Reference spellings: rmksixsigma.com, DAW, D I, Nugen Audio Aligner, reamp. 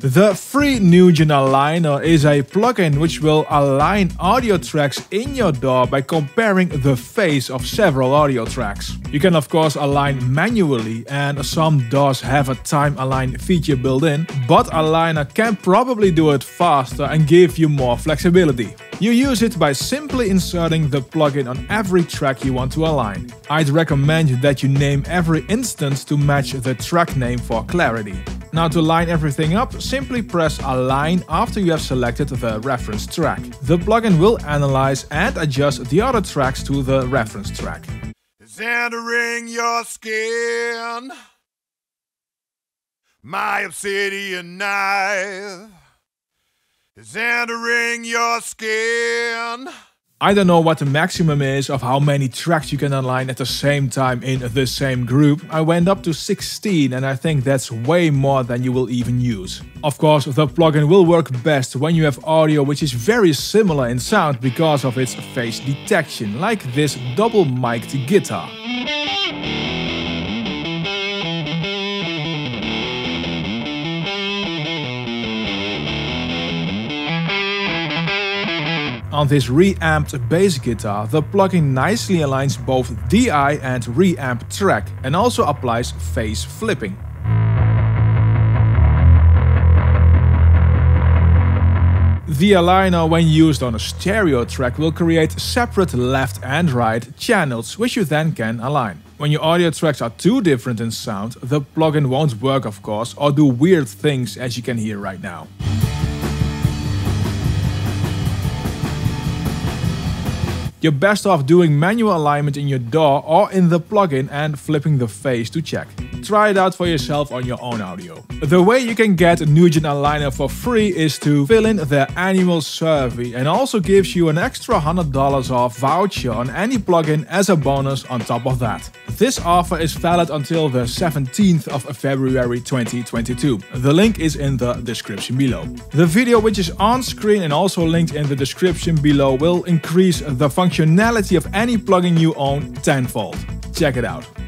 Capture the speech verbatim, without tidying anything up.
The free Nugen Aligner is a plugin which will align audio tracks in your D A W by comparing the phase of several audio tracks. You can of course align manually, and some D A Ws have a time align feature built in, but Aligner can probably do it faster and give you more flexibility. You use it by simply inserting the plugin on every track you want to align. I'd recommend that you name every instance to match the track name for clarity. Now, to line everything up, simply press Align after you have selected the reference track. The plugin will analyze and adjust the other tracks to the reference track. It's entering your skin, my obsidian knife. It's entering your skin. I don't know what the maximum is of how many tracks you can align at the same time in the same group. I went up to sixteen, and I think that's way more than you will even use. Of course, the plugin will work best when you have audio which is very similar in sound because of its phase detection, like this double mic'd guitar. On this reamped bass guitar, the plugin nicely aligns both D I and reamp track, and also applies phase flipping. The aligner, when used on a stereo track, will create separate left and right channels, which you then can align. When your audio tracks are too different in sound, the plugin won't work, of course, or do weird things as you can hear right now. You're best off doing manual alignment in your D A W or in the plugin and flipping the phase to check. Try it out for yourself on your own audio. The way you can get Nugen Aligner for free is to fill in their annual survey, and also gives you an extra one hundred dollars off voucher on any plugin as a bonus on top of that. This offer is valid until the seventeenth of February twenty twenty-two. The link is in the description below. The video, which is on screen and also linked in the description below, will increase the functionality of any plugin you own tenfold. Check it out.